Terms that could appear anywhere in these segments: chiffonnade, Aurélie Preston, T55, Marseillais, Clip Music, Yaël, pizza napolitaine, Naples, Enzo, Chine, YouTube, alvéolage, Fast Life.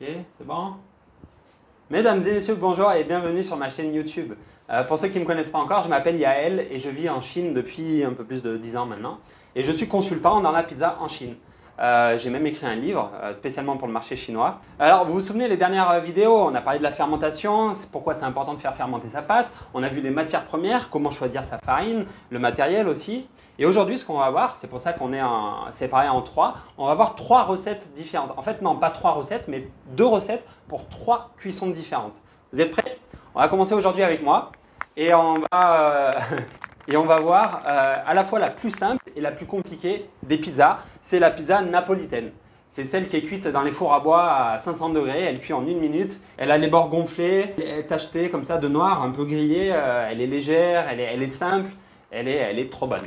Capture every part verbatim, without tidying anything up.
Ok, c'est bon? Mesdames et messieurs, bonjour et bienvenue sur ma chaîne YouTube. Euh, pour ceux qui ne me connaissent pas encore, je m'appelle Yaël et je vis en Chine depuis un peu plus de dix ans maintenant. Et je suis consultant dans la pizza en Chine. Euh, J'ai même écrit un livre euh, spécialement pour le marché chinois. Alors, vous vous souvenez, les dernières vidéos, on a parlé de la fermentation, pourquoi c'est important de faire fermenter sa pâte. On a vu les matières premières, comment choisir sa farine, le matériel aussi. Et aujourd'hui, ce qu'on va voir, c'est pour ça qu'on est en, séparé en trois, on va voir trois recettes différentes. En fait, non, pas trois recettes, mais deux recettes pour trois cuissons différentes. Vous êtes prêts? On va commencer aujourd'hui avec moi et on va... Euh... Et on va voir euh, à la fois la plus simple et la plus compliquée des pizzas, c'est la pizza napolitaine. C'est celle qui est cuite dans les fours à bois à cinq cents degrés, elle cuit en une minute, elle a les bords gonflés, elle est tachetée comme ça de noir, un peu grillée, euh, elle est légère, elle est, elle est simple, elle est, elle est trop bonne.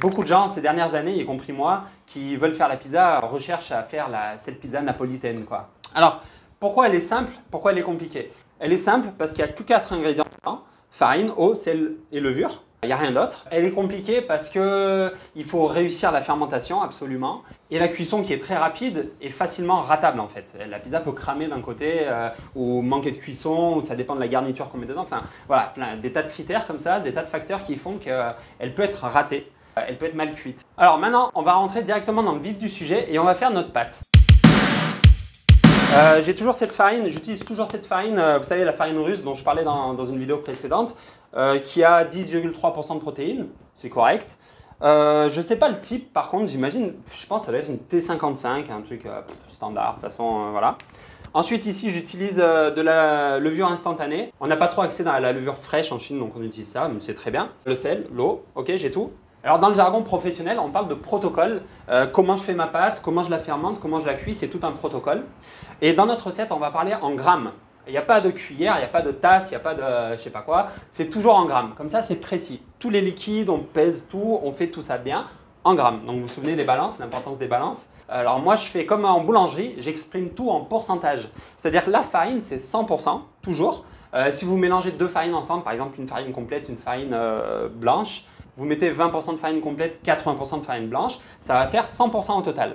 Beaucoup de gens ces dernières années, y compris moi, qui veulent faire la pizza, recherchent à faire la, cette pizza napolitaine, quoi. Alors, pourquoi elle est simple? Pourquoi elle est compliquée? Elle est simple parce qu'il y a que quatre ingrédients dedans, farine, eau, sel et levure. Il n'y a rien d'autre. Elle est compliquée parce qu'il faut réussir la fermentation absolument et la cuisson qui est très rapide est facilement ratable en fait. La pizza peut cramer d'un côté euh, ou manquer de cuisson ou ça dépend de la garniture qu'on met dedans. Enfin voilà, plein, des tas de critères comme ça, des tas de facteurs qui font qu'elle peut être ratée, elle peut être mal cuite. Alors maintenant, on va rentrer directement dans le vif du sujet et on va faire notre pâte. Euh, j'ai toujours cette farine, j'utilise toujours cette farine, euh, vous savez la farine russe dont je parlais dans, dans une vidéo précédente, euh, qui a dix virgule trois pour cent de protéines, c'est correct. Euh, je sais pas le type par contre, j'imagine, je pense que ça doit être une T cinquante-cinq, un truc euh, standard, de toute façon, euh, voilà. Ensuite ici j'utilise euh, de la levure instantanée, on n'a pas trop accès à la levure fraîche en Chine donc on utilise ça, mais c'est très bien. Le sel, l'eau, ok j'ai tout. Alors dans le jargon professionnel, on parle de protocole, euh, comment je fais ma pâte, comment je la fermente, comment je la cuis, c'est tout un protocole. Et dans notre recette, on va parler en grammes. Il n'y a pas de cuillère, il n'y a pas de tasse, il n'y a pas de euh, je sais pas quoi, c'est toujours en grammes. Comme ça, c'est précis. Tous les liquides, on pèse tout, on fait tout ça bien en grammes. Donc vous vous souvenez des balances, l'importance des balances. Alors moi, je fais comme en boulangerie, j'exprime tout en pourcentage. C'est-à-dire que la farine, c'est cent pour cent, toujours. Euh, si vous mélangez deux farines ensemble, par exemple une farine complète, une farine euh, blanche, vous mettez vingt pour cent de farine complète, quatre-vingts pour cent de farine blanche, ça va faire cent pour cent au total.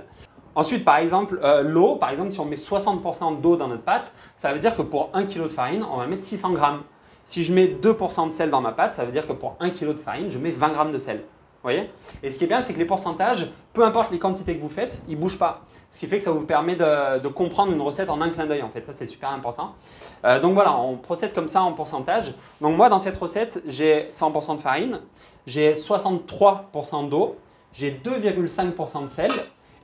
Ensuite, par exemple, euh, l'eau, par exemple, si on met soixante pour cent d'eau dans notre pâte, ça veut dire que pour un kilo de farine, on va mettre six cents grammes. Si je mets deux pour cent de sel dans ma pâte, ça veut dire que pour un kilo de farine, je mets vingt grammes de sel. Vous voyez? Et ce qui est bien, c'est que les pourcentages, peu importe les quantités que vous faites, ils ne bougent pas. Ce qui fait que ça vous permet de, de comprendre une recette en un clin d'œil en fait, ça c'est super important. Euh, donc voilà, on procède comme ça en pourcentage. Donc moi dans cette recette, j'ai cent pour cent de farine, j'ai soixante-trois pour cent d'eau, j'ai deux virgule cinq pour cent de sel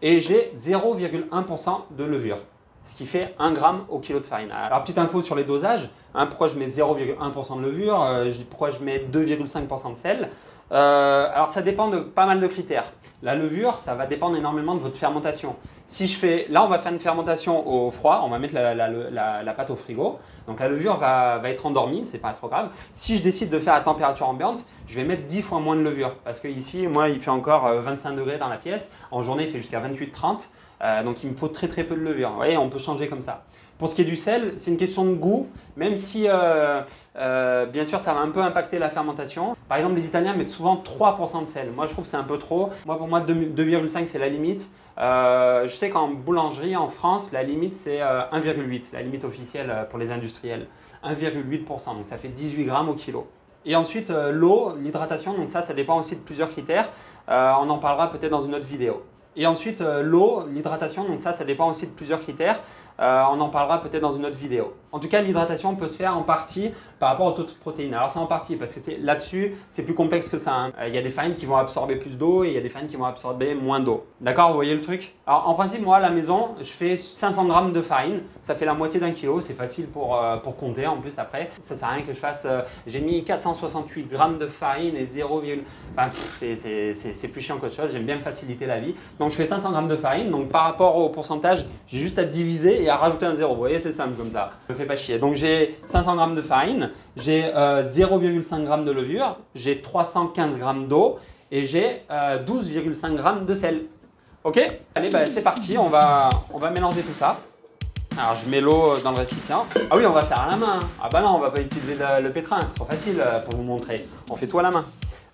et j'ai zéro virgule un pour cent de levure. Ce qui fait un gramme au kilo de farine. Alors petite info sur les dosages, hein, pourquoi je mets zéro virgule un pour cent de levure, euh, pourquoi je mets deux virgule cinq pour cent de sel. Euh, alors ça dépend de pas mal de critères. La levure, ça va dépendre énormément de votre fermentation. Si je fais, là on va faire une fermentation au froid, on va mettre la, la, la, la, la pâte au frigo, donc la levure va, va être endormie, c'est pas trop grave. Si je décide de faire à température ambiante, je vais mettre dix fois moins de levure, parce que ici, moi il fait encore vingt-cinq degrés dans la pièce, en journée il fait jusqu'à vingt-huit trente, euh, donc il me faut très très peu de levure. Vous voyez, on peut changer comme ça. Pour ce qui est du sel, c'est une question de goût, même si, euh, euh, bien sûr, ça va un peu impacter la fermentation. Par exemple, les Italiens mettent souvent trois pour cent de sel. Moi, je trouve que c'est un peu trop. Moi, pour moi, deux virgule cinq, c'est la limite. Euh, je sais qu'en boulangerie, en France, la limite, c'est euh, un virgule huit, la limite officielle pour les industriels. un virgule huit pour cent, donc ça fait dix-huit grammes au kilo. Et ensuite, euh, l'eau, l'hydratation, donc ça, ça dépend aussi de plusieurs critères. Euh, on en parlera peut-être dans une autre vidéo. Et ensuite, euh, l'eau, l'hydratation, donc ça, ça dépend aussi de plusieurs critères. Euh, on en parlera peut-être dans une autre vidéo. En tout cas, l'hydratation peut se faire en partie par rapport au taux de protéines. Alors, c'est en partie parce que là-dessus, c'est plus complexe que ça, hein. Euh, y a des farines qui vont absorber plus d'eau et il y a des farines qui vont absorber moins d'eau. D'accord, vous voyez le truc? Alors, en principe, moi, à la maison, je fais cinq cents grammes de farine. Ça fait la moitié d'un kilo. C'est facile pour, euh, pour compter en plus après. Ça sert à rien que je fasse… Euh, j'ai mis quatre cent soixante-huit grammes de farine et zéro. Enfin, c'est plus chiant qu'autre chose. J'aime bien me faciliter la vie. Donc je fais cinq cents grammes de farine, donc par rapport au pourcentage, j'ai juste à diviser et à rajouter un zéro. Vous voyez, c'est simple comme ça, je ne me fais pas chier. Donc j'ai cinq cents grammes de farine, j'ai euh, zéro virgule cinq grammes de levure, j'ai trois cent quinze grammes d'eau et j'ai euh, douze virgule cinq grammes de sel. Ok? Allez, bah, c'est parti, on va, on va mélanger tout ça. Alors je mets l'eau dans le récipient. Ah oui, on va faire à la main. Ah bah non, on va pas utiliser le, le pétrin, c'est trop facile pour vous montrer. On fait tout à la main.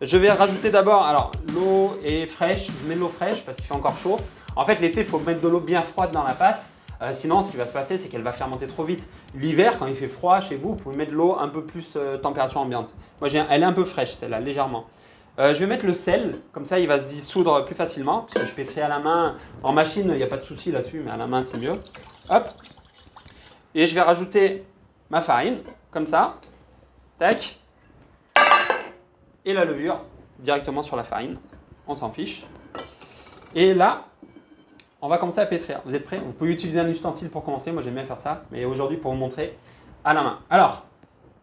Je vais rajouter d'abord, alors l'eau est fraîche, je mets de l'eau fraîche parce qu'il fait encore chaud. En fait l'été il faut mettre de l'eau bien froide dans la pâte Euh, sinon, ce qui va se passer, c'est qu'elle va fermenter trop vite. L'hiver, quand il fait froid chez vous, vous pouvez mettre l'eau un peu plus euh, température ambiante. Moi, j'ai un, elle est un peu fraîche, celle-là, légèrement. Euh, je vais mettre le sel, comme ça il va se dissoudre plus facilement, parce que je peux faire à la main. En machine, il n'y a pas de souci là-dessus, mais à la main, c'est mieux. Hop. Et je vais rajouter ma farine, comme ça. Tac. Et la levure, directement sur la farine. On s'en fiche. Et là, on va commencer à pétrir. Vous êtes prêts? Vous pouvez utiliser un ustensile pour commencer. Moi, j'aime bien faire ça, mais aujourd'hui, pour vous montrer à la main. Alors,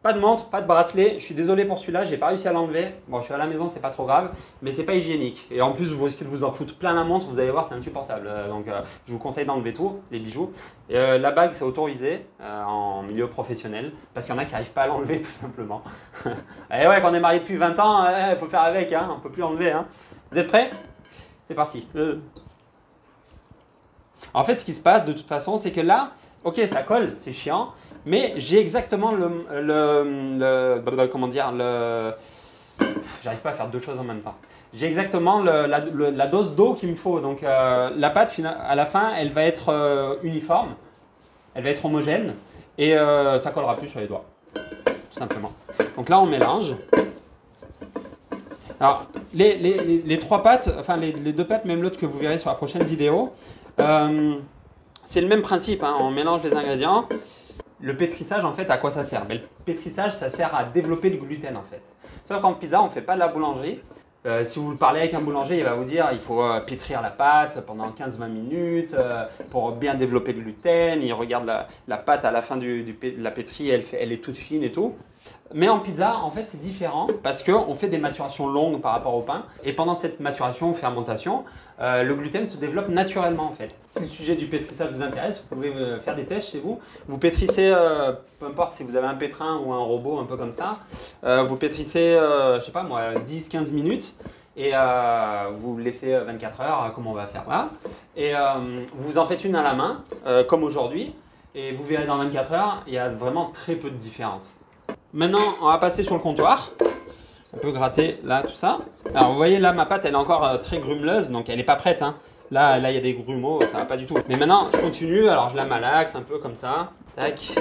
pas de montre, pas de bracelet, je suis désolé pour celui-là, j'ai pas réussi à l'enlever. Bon, je suis à la maison, c'est pas trop grave, mais c'est pas hygiénique. Et en plus, vous risquez de vous en foutre plein la montre, vous allez voir, c'est insupportable. Euh, donc, euh, je vous conseille d'enlever tout, les bijoux. Et, euh, la bague, c'est autorisé euh, en milieu professionnel, parce qu'il y en a qui n'arrivent pas à l'enlever, tout simplement. Et ouais, quand on est marié depuis vingt ans, il euh, faut faire avec, hein, on peut plus enlever. Hein. Vous êtes prêts? C'est parti. Euh. En fait, ce qui se passe de toute façon, c'est que là, ok, ça colle, c'est chiant, mais j'ai exactement le, le, le... Comment dire le... J'arrive pas à faire deux choses en même temps. J'ai exactement le, la, le, la dose d'eau qu'il me faut. Donc, euh, la pâte, à la fin, elle va être euh, uniforme, elle va être homogène et euh, ça collera plus sur les doigts, tout simplement. Donc là, on mélange. Alors, les, les, les trois pâtes, enfin les, les deux pâtes, même l'autre que vous verrez sur la prochaine vidéo, euh, c'est le même principe, hein. On mélange les ingrédients. Le pétrissage, en fait, à quoi ça sert? Ben, le pétrissage, ça sert à développer le gluten, en fait. Sauf qu'en pizza, on ne fait pas de la boulangerie. Euh, si vous parlez avec un boulanger, il va vous dire il faut euh, pétrir la pâte pendant quinze à vingt minutes euh, pour bien développer le gluten. Il regarde la, la pâte à la fin du, du, de la pétrie, elle, fait, elle est toute fine et tout. Mais en pizza, en fait, c'est différent parce qu'on fait des maturations longues par rapport au pain. Et pendant cette maturation ou fermentation, euh, le gluten se développe naturellement, en fait. Si le sujet du pétrissage vous intéresse, vous pouvez faire des tests chez vous. Vous pétrissez, euh, peu importe si vous avez un pétrin ou un robot, un peu comme ça. Euh, vous pétrissez, euh, je sais pas moi, dix à quinze minutes. Et euh, vous laissez vingt-quatre heures, comme on va faire là. Et euh, vous en faites une à la main, euh, comme aujourd'hui. Et vous verrez dans vingt-quatre heures, il y a vraiment très peu de différence. Maintenant, on va passer sur le comptoir. On peut gratter là, tout ça. Alors, vous voyez là, ma pâte, elle est encore euh, très grumeleuse, donc elle n'est pas prête. Hein. Là, là, il y a des grumeaux, ça va pas du tout. Mais maintenant, je continue. Alors, je la malaxe un peu comme ça. Tac.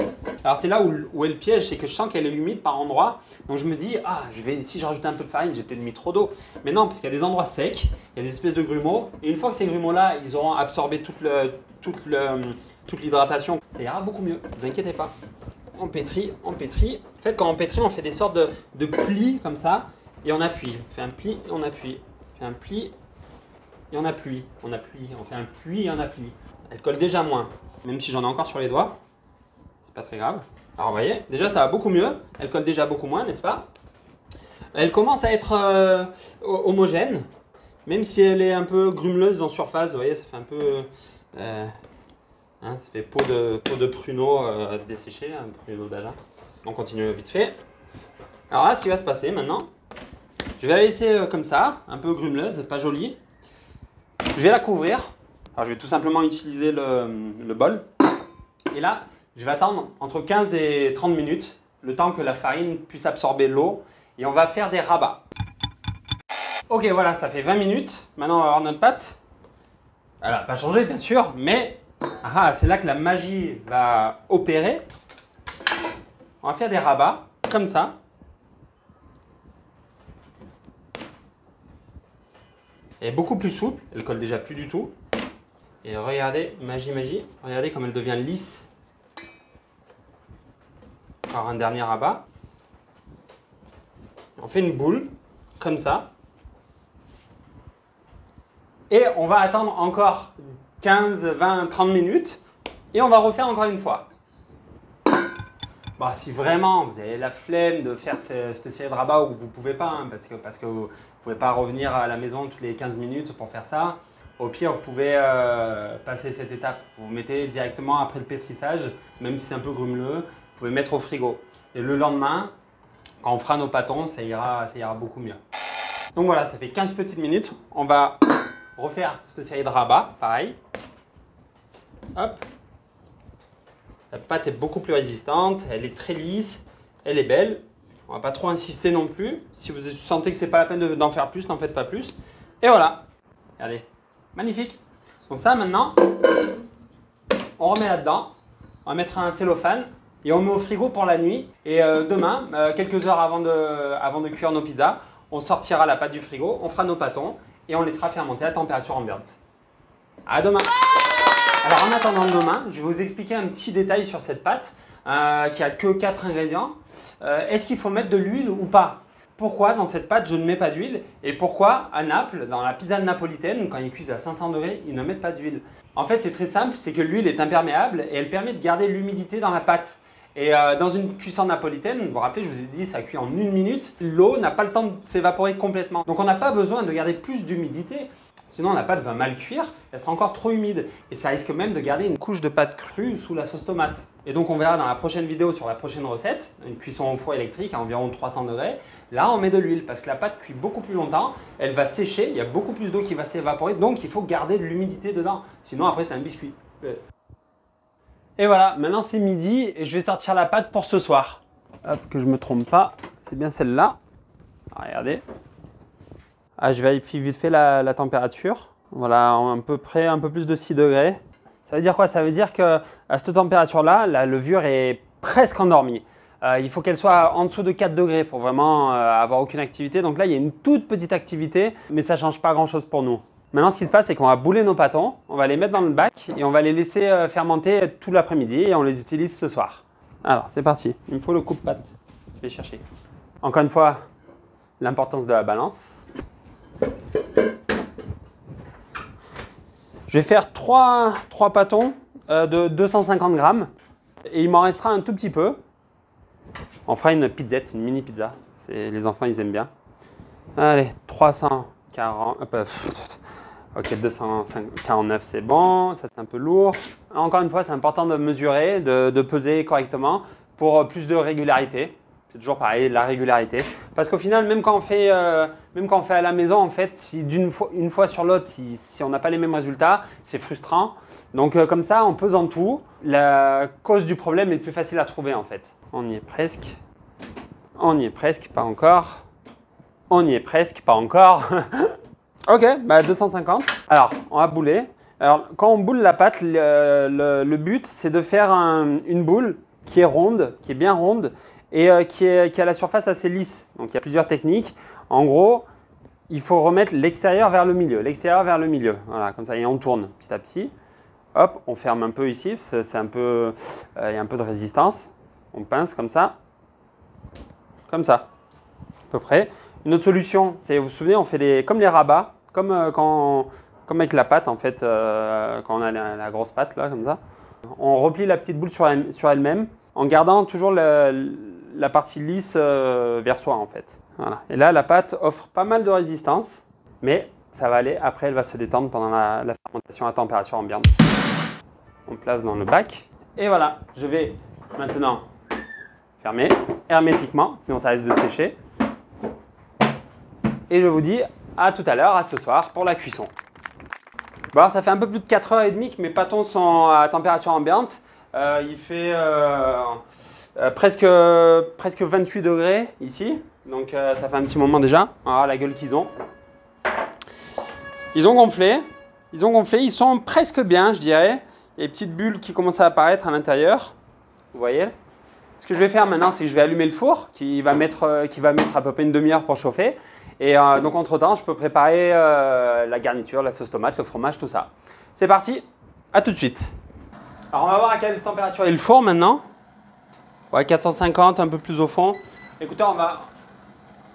Alors, c'est là où, où est le piège, c'est que je sens qu'elle est humide par endroits. Donc, je me dis, ah, je vais, si je rajoute un peu de farine, j'ai peut-être mis trop d'eau. Mais non, parce qu'il y a des endroits secs, il y a des espèces de grumeaux. Et une fois que ces grumeaux-là, ils auront absorbé toute le, toute le, toute l'hydratation, ça ira beaucoup mieux. Ne vous inquiétez pas. On pétrit, on pétrit. En fait, quand on pétrit, on fait des sortes de, de plis comme ça et on appuie. On fait un pli, et on appuie. On fait un pli et on appuie. On appuie, on fait un pli et on appuie. Elle colle déjà moins, même si j'en ai encore sur les doigts. C'est pas très grave. Alors, vous voyez, déjà, ça va beaucoup mieux. Elle colle déjà beaucoup moins, n'est-ce pas? Elle commence à être euh, homogène, même si elle est un peu grumeleuse en surface. Vous voyez, ça fait un peu... Euh, Hein, ça fait peau de, peau de pruneau euh, desséché, un pruneau d'Agen. On continue vite fait. Alors là, ce qui va se passer maintenant, je vais la laisser euh, comme ça, un peu grumeleuse, pas jolie. Je vais la couvrir. Alors je vais tout simplement utiliser le, le bol. Et là, je vais attendre entre quinze et trente minutes, le temps que la farine puisse absorber l'eau. Et on va faire des rabats. Ok, voilà, ça fait vingt minutes. Maintenant, on va avoir notre pâte. Elle n'a pas changé, bien sûr, mais... Ah, c'est là que la magie va opérer. On va faire des rabats, comme ça. Elle est beaucoup plus souple, elle colle déjà plus du tout. Et regardez, magie, magie, regardez comme elle devient lisse. Encore un dernier rabat. On fait une boule, comme ça. Et on va attendre encore quinze, vingt, trente minutes et on va refaire encore une fois. Bon, si vraiment vous avez la flemme de faire cette série de rabats où vous ne pouvez pas, hein, parce que, parce que vous ne pouvez pas revenir à la maison toutes les quinze minutes pour faire ça, au pire, vous pouvez euh, passer cette étape. Vous mettez directement après le pétrissage, même si c'est un peu grumeleux, vous pouvez mettre au frigo. Et le lendemain, quand on fera nos pâtons, ça ira, ça ira beaucoup mieux. Donc voilà, ça fait quinze petites minutes. On va refaire cette série de rabats, pareil. Hop. La pâte est beaucoup plus résistante, elle est très lisse, elle est belle. On ne va pas trop insister non plus. Si vous sentez que ce n'est pas la peine d'en faire plus, n'en faites pas plus. Et voilà. Regardez. Magnifique. Donc ça, maintenant, on remet là-dedans, on mettra un cellophane et on met au frigo pour la nuit. Et euh, demain, euh, quelques heures avant de, avant de cuire nos pizzas, on sortira la pâte du frigo, on fera nos pâtons et on laissera fermenter à température ambiante. À demain! Alors en attendant demain, je vais vous expliquer un petit détail sur cette pâte euh, qui a que quatre ingrédients. Euh, Est-ce qu'il faut mettre de l'huile ou pas? Pourquoi dans cette pâte je ne mets pas d'huile? Et pourquoi à Naples, dans la pizza napolitaine, quand ils cuisent à cinq cents degrés, ils ne mettent pas d'huile? En fait c'est très simple, c'est que l'huile est imperméable et elle permet de garder l'humidité dans la pâte. Et euh, dans une cuisson napolitaine, vous vous rappelez, je vous ai dit, ça cuit en une minute, l'eau n'a pas le temps de s'évaporer complètement. Donc on n'a pas besoin de garder plus d'humidité, sinon la pâte va mal cuire, elle sera encore trop humide. Et ça risque même de garder une couche de pâte crue sous la sauce tomate. Et donc on verra dans la prochaine vidéo sur la prochaine recette, une cuisson au four électrique à environ trois cents degrés. Là on met de l'huile parce que la pâte cuit beaucoup plus longtemps, elle va sécher, il y a beaucoup plus d'eau qui va s'évaporer, donc il faut garder de l'humidité dedans. Sinon après c'est un biscuit. Et voilà, maintenant c'est midi et je vais sortir la pâte pour ce soir. Hop, que je me trompe pas, c'est bien celle-là. Regardez. Ah, je vais vérifier vite fait la, la température. Voilà, à peu près un peu plus de six degrés. Ça veut dire quoi? Ça veut dire qu'à cette température-là, la levure est presque endormie. Euh, il faut qu'elle soit en dessous de quatre degrés pour vraiment euh, avoir aucune activité. Donc là, il y a une toute petite activité, mais ça ne change pas grand-chose pour nous. Maintenant, ce qui se passe, c'est qu'on va bouler nos pâtons, on va les mettre dans le bac et on va les laisser fermenter tout l'après-midi et on les utilise ce soir. Alors, c'est parti. Il me faut le coupe-pâte. Je vais chercher. Encore une fois, l'importance de la balance. Je vais faire trois, trois pâtons de deux cent cinquante grammes et il m'en restera un tout petit peu. On fera une pizzette, une mini pizza. Les enfants, ils aiment bien. Allez, trois cent quarante... Euh, Ok, deux cent quarante-neuf c'est bon, ça c'est un peu lourd. Encore une fois, c'est important de mesurer, de, de peser correctement pour plus de régularité. C'est toujours pareil, la régularité. Parce qu'au final, même quand, on fait, euh, même quand on fait à la maison, en fait, si d'une fois, une fois sur l'autre, si, si on n'a pas les mêmes résultats, c'est frustrant. Donc euh, comme ça, en pesant tout, la cause du problème est plus facile à trouver en fait. On y est presque, on y est presque, pas encore, on y est presque, pas encore. Ok, bah deux cent cinquante. Alors, on va bouler. Alors, quand on boule la pâte, le, le, le but, c'est de faire un, une boule qui est ronde, qui est bien ronde et euh, qui, est, qui a la surface assez lisse. Donc, il y a plusieurs techniques. En gros, il faut remettre l'extérieur vers le milieu, l'extérieur vers le milieu. Voilà, comme ça, et on tourne petit à petit. Hop, on ferme un peu ici, c'est un peu, euh, il y a un peu de résistance. On pince comme ça, comme ça, à peu près. Une autre solution, c'est, vous vous souvenez, on fait des, comme les rabats, comme, euh, quand, comme avec la pâte en fait, euh, quand on a la, la grosse pâte là, comme ça. On replie la petite boule sur elle-même sur elle en gardant toujours le, la partie lisse euh, vers soi en fait. Voilà. Et là, la pâte offre pas mal de résistance, mais ça va aller, après elle va se détendre pendant la, la fermentation à température ambiante. On place dans le bac. Et voilà, je vais maintenant fermer hermétiquement, sinon ça risque de sécher. Et je vous dis à tout à l'heure, à ce soir, pour la cuisson. Bon alors ça fait un peu plus de quatre heures trente que mes pâtons sont à température ambiante. Euh, il fait euh, euh, presque, presque vingt-huit degrés ici. Donc euh, ça fait un petit moment déjà. Ah, la gueule qu'ils ont. Ils ont gonflé. Ils ont gonflé. Ils sont presque bien, je dirais. Il y a des petites bulles qui commencent à apparaître à l'intérieur. Vous voyez? Ce que je vais faire maintenant, c'est que je vais allumer le four qui va mettre, qui va mettre à peu près une demi-heure pour chauffer. Et euh, donc entre-temps, je peux préparer euh, la garniture, la sauce tomate, le fromage, tout ça. C'est parti, à tout de suite. Alors on va voir à quelle température est le four maintenant. Ouais, quatre cent cinquante, un peu plus au fond. Écoutez, on va,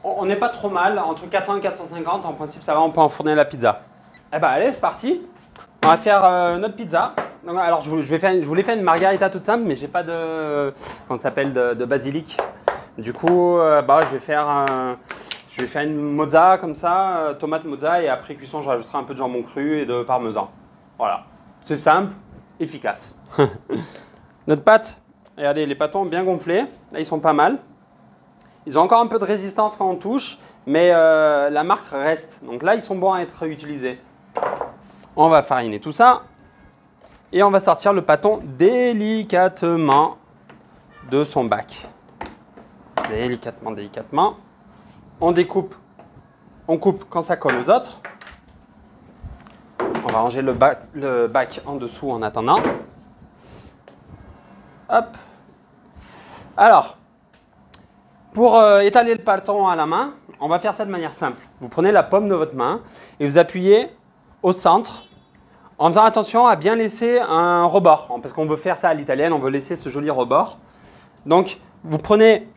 on n'est pas trop mal, entre quatre cents et quatre cent cinquante, en principe ça va, on peut enfourner la pizza. Eh ben allez, c'est parti. On va faire euh, notre pizza. Donc, alors je, je, vais faire, je voulais faire une margarita toute simple, mais j'ai pas de, comment ça s'appelle, de, de basilic. Du coup, euh, bah, je vais faire un... Euh, Je vais faire une mozza comme ça, tomate mozza, et après cuisson, je rajouterai un peu de jambon cru et de parmesan. Voilà, c'est simple, efficace. Notre pâte, regardez, les pâtons bien gonflés, là ils sont pas mal. Ils ont encore un peu de résistance quand on touche, mais euh, la marque reste. Donc là, ils sont bons à être utilisés. On va fariner tout ça, et on va sortir le pâton délicatement de son bac. Délicatement, délicatement. On découpe, on coupe quand ça colle aux autres. On va ranger le bac, le bac en dessous en attendant. Hop. Alors, pour euh, étaler le bâton à la main, on va faire ça de manière simple. Vous prenez la paume de votre main et vous appuyez au centre en faisant attention à bien laisser un rebord. Parce qu'on veut faire ça à l'italienne, on veut laisser ce joli rebord. Donc, vous prenez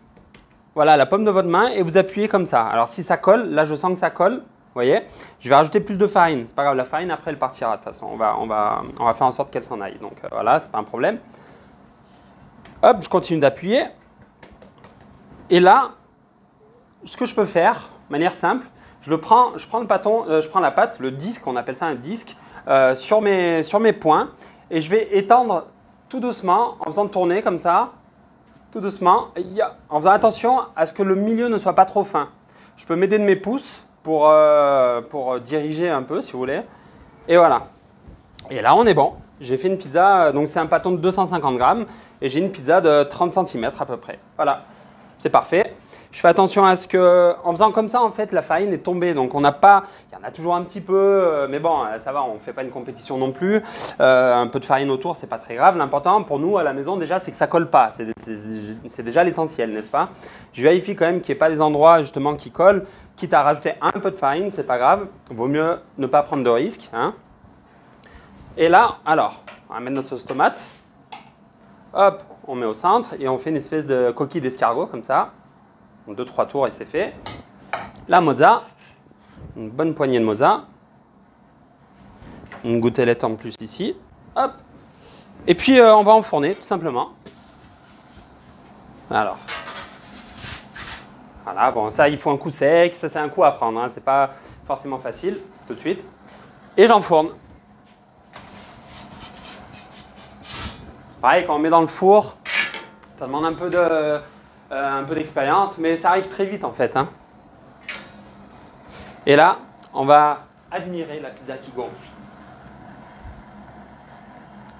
voilà, la paume de votre main et vous appuyez comme ça. Alors, si ça colle, là je sens que ça colle. Vous voyez, je vais rajouter plus de farine. C'est pas grave, la farine après elle partira de toute façon. On va, on va, on va faire en sorte qu'elle s'en aille. Donc euh, voilà, c'est pas un problème. Hop, je continue d'appuyer. Et là, ce que je peux faire, de manière simple, je le prends, je prends le bâton, euh, je prends la pâte, le disque, on appelle ça un disque, euh, sur mes, sur mes poings, et je vais étendre tout doucement en faisant tourner comme ça, tout doucement, en faisant attention à ce que le milieu ne soit pas trop fin. Je peux m'aider de mes pouces. Pour, euh, pour diriger un peu si vous voulez, et voilà, et là on est bon. J'ai fait une pizza, donc c'est un pâton de deux cent cinquante grammes et j'ai une pizza de trente centimètres à peu près. Voilà, c'est parfait. Je fais attention à ce que, en faisant comme ça en fait, la farine est tombée, donc on n'a pas, il y en a toujours un petit peu, mais bon ça va, on ne fait pas une compétition non plus, euh, un peu de farine autour c'est pas très grave. L'important pour nous à la maison déjà c'est que ça colle pas, c'est déjà l'essentiel, n'est-ce pas? Je vérifie quand même qu'il n'y ait pas des endroits justement qui collent, quitte à rajouter un peu de farine, c'est pas grave, vaut mieux ne pas prendre de risque, hein. Et là, alors, on va mettre notre sauce tomate, hop, on met au centre et on fait une espèce de coquille d'escargot comme ça. Deux, trois tours et c'est fait. La mozza, une bonne poignée de mozza, une gouttelette en plus ici, hop. Et puis euh, on va enfourner tout simplement. Alors, voilà, bon ça il faut un coup sec, ça c'est un coup à prendre, hein. C'est pas forcément facile tout de suite. Et j'enfourne. Pareil, quand on met dans le four, ça demande un peu de Euh, un peu d'expérience, mais ça arrive très vite en fait, hein. Et là, on va admirer la pizza qui gonfle.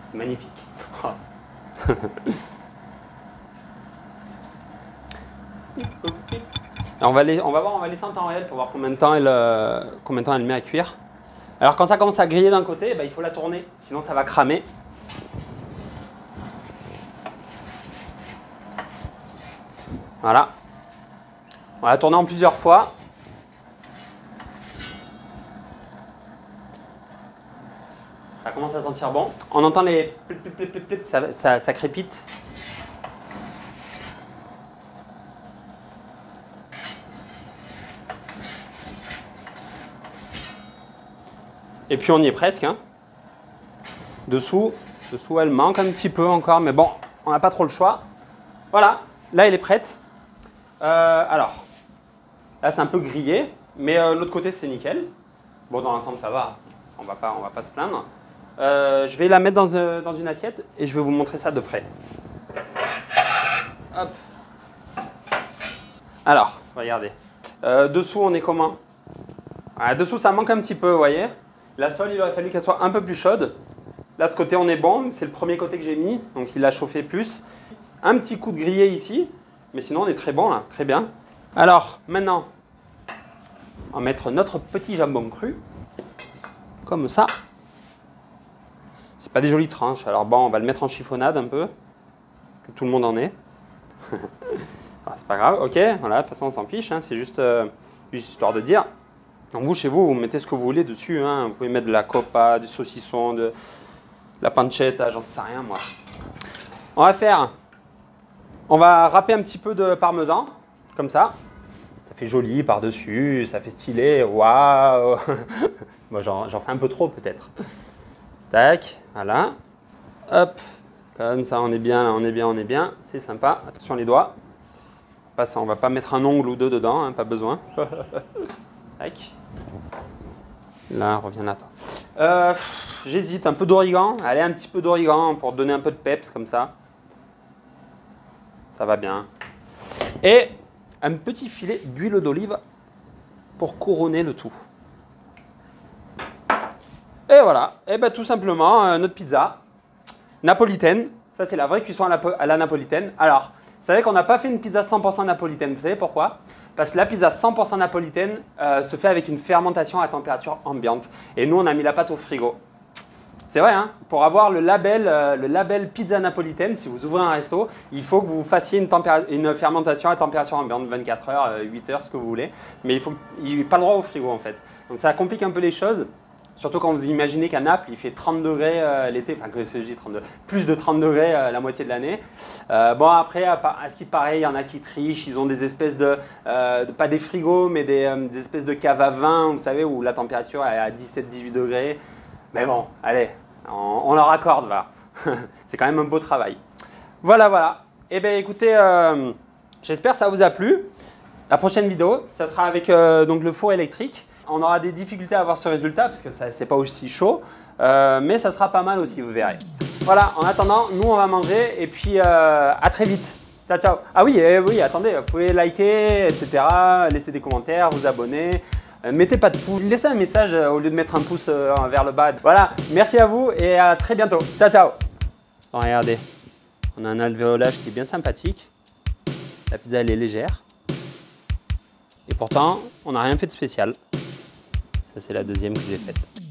C'est magnifique. on, va les, on va voir, on va laisser en temps réel pour voir combien de temps elle, euh, combien de temps elle met à cuire. Alors quand ça commence à griller d'un côté, eh ben, il faut la tourner, sinon ça va cramer. Voilà, on va tourner en plusieurs fois. Ça commence à sentir bon. On entend les plip, plip, plip, plip, plip. Ça, ça, ça crépite. Et puis on y est presque, hein. Dessous, dessous, elle manque un petit peu encore, mais bon, on n'a pas trop le choix. Voilà, là elle est prête. Euh, alors, là c'est un peu grillé, mais euh, l'autre côté c'est nickel. Bon, dans l'ensemble ça va, on va pas, on va pas se plaindre. Euh, je vais la mettre dans, euh, dans une assiette et je vais vous montrer ça de près. Hop. Alors, regardez. Euh, dessous on est comment? Ah, dessous ça manque un petit peu, vous voyez. La sole, il aurait fallu qu'elle soit un peu plus chaude. Là de ce côté on est bon, c'est le premier côté que j'ai mis, donc il a chauffé plus. Un petit coup de grillé ici. Mais sinon, on est très bon là, très bien. Alors, maintenant, on va mettre notre petit jambon cru, comme ça. C'est pas des jolies tranches, alors bon, on va le mettre en chiffonnade un peu, que tout le monde en ait. C'est pas grave, ok, voilà, de toute façon, on s'en fiche, hein, c'est juste, euh, juste histoire de dire. Donc vous, chez vous, vous mettez ce que vous voulez dessus, hein, vous pouvez mettre de la copa, du saucisson, de la pancetta, j'en sais rien, moi. On va faire... On va râper un petit peu de parmesan, comme ça. Ça fait joli par-dessus, ça fait stylé, waouh. Moi, j'en fais un peu trop, peut-être. Tac, voilà. Hop, comme ça, on est bien, on est bien, on est bien. C'est sympa, attention les doigts. Pas ça, on va pas mettre un ongle ou deux dedans, hein, pas besoin. Tac. Là, on revient là. Euh, J'hésite, un peu d'origan. Allez, un petit peu d'origan pour donner un peu de peps, comme ça. Ça va bien. Et un petit filet d'huile d'olive pour couronner le tout. Et voilà, et ben tout simplement euh, notre pizza napolitaine. Ça c'est la vraie cuisson à la, à la napolitaine. Alors, vous savez qu'on n'a pas fait une pizza cent pour cent napolitaine, vous savez pourquoi? Parce que la pizza cent pour cent napolitaine euh, se fait avec une fermentation à température ambiante. Et nous on a mis la pâte au frigo. C'est vrai, hein, pour avoir le label, euh, le label pizza napolitaine, si vous ouvrez un resto, il faut que vous fassiez une, une fermentation à température ambiante, vingt-quatre heures, euh, huit heures, ce que vous voulez. Mais il faut qu'il n'ait pas le droit au frigo en fait. Donc ça complique un peu les choses, surtout quand vous imaginez qu'à Naples, il fait trente degrés euh, l'été, enfin que je dis trente-deux, plus de trente degrés euh, la moitié de l'année. Euh, bon après, à, à ce qui paraît, il y en a qui trichent, ils ont des espèces de, euh, de pas des frigos, mais des, euh, des espèces de caves à vin, vous savez, où la température est à dix-sept à dix-huit degrés. Mais bon, allez, on, on leur accorde, va. C'est quand même un beau travail. Voilà, voilà. Eh bien, écoutez, euh, j'espère que ça vous a plu. La prochaine vidéo, ça sera avec euh, donc, le four électrique. On aura des difficultés à avoir ce résultat parce que c'est pas aussi chaud. Euh, mais ça sera pas mal aussi, vous verrez. Voilà, en attendant, nous, on va manger. Et puis, euh, à très vite. Ciao, ciao. Ah oui, eh, oui, attendez, vous pouvez liker, et cetera. Laissez des commentaires, vous abonner. Euh, mettez pas de pouce, laissez un message euh, au lieu de mettre un pouce euh, vers le bas. Voilà, merci à vous et à très bientôt. Ciao, ciao. Bon, regardez, on a un alvéolage qui est bien sympathique. La pizza, elle est légère. Et pourtant, on n'a rien fait de spécial. Ça, c'est la deuxième que j'ai faite.